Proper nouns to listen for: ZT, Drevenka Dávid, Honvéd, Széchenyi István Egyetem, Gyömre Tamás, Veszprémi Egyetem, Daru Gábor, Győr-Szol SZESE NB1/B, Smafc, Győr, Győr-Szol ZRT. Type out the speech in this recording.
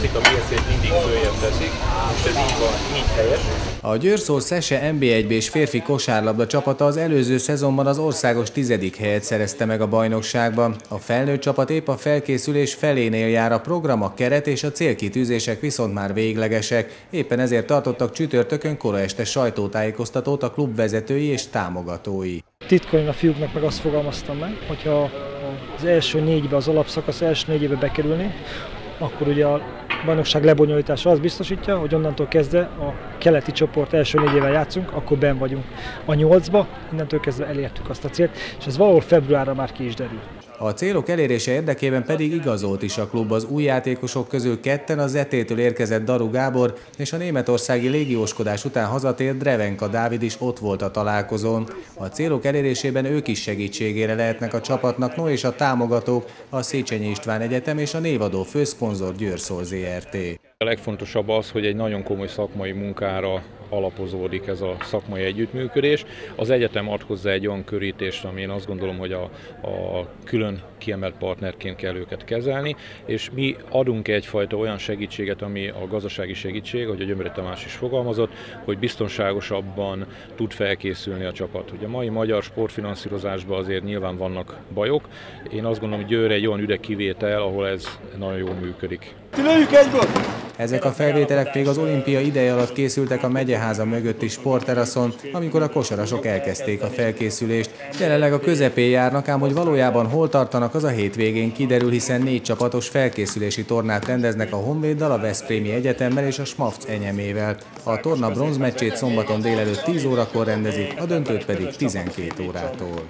viszik, a mércét mindig följebb teszik, és ez így van, így helyes. A Győr-Szol SZESE NB1/B-s férfi kosárlabda csapata az előző szezonban az országos 10. helyet szerezte meg a bajnokságban. A felnőtt csapat épp a felkészülés felénél jár, a program, a keret és a célkitűzések viszont már véglegesek. Éppen ezért tartottak csütörtökön kora este sajtótájékoztatót a klub vezetői és támogatói. Titkaim a fiúknak meg azt fogalmaztam meg, hogyha az első négybe, az alapszakasz első négyébe bekerülni, akkor ugye a bajnokság lebonyolítása azt biztosítja, hogy onnantól kezdve a keleti csoport első négyével játszunk, akkor benn vagyunk a 8-ba, innentől kezdve elértük azt a célt, és ez valahol februárra már ki is derül. A célok elérése érdekében pedig igazolt is a klub. Az új játékosok közül ketten a ZT-től érkezett Daru Gábor, és a németországi légióskodás után hazatért Drevenka Dávid is ott volt a találkozón. A célok elérésében ők is segítségére lehetnek a csapatnak, no és a támogatók, a Széchenyi István Egyetem és a névadó főszponzor Győr-Szol ZRT. A legfontosabb az, hogy egy nagyon komoly szakmai munkára alapozódik ez a szakmai együttműködés. Az egyetem ad hozzá egy olyan körítést, ami én azt gondolom, hogy a külön kiemelt partnerként kell őket kezelni, és mi adunk egyfajta olyan segítséget, ami a gazdasági segítség, ahogy a Gyömre Tamás is fogalmazott, hogy biztonságosabban tud felkészülni a csapat. Ugye a mai magyar sportfinanszírozásban azért nyilván vannak bajok. Én azt gondolom, hogy Győr egy olyan üde kivétel, ahol ez nagyon jól működik. Tüleljük egyből! Ezek a felvételek még az olimpia ideje alatt készültek a megyeháza mögötti sportteraszon, amikor a kosarasok elkezdték a felkészülést. Jelenleg a közepén járnak, ám hogy valójában hol tartanak, az a hétvégén kiderül, hiszen 4 csapatos felkészülési tornát rendeznek a Honvéddal, a Veszprémi Egyetemmel és a Smafc enyemével. A torna bronzmeccsét szombaton délelőtt 10 órakor rendezik, a döntőt pedig 12 órától.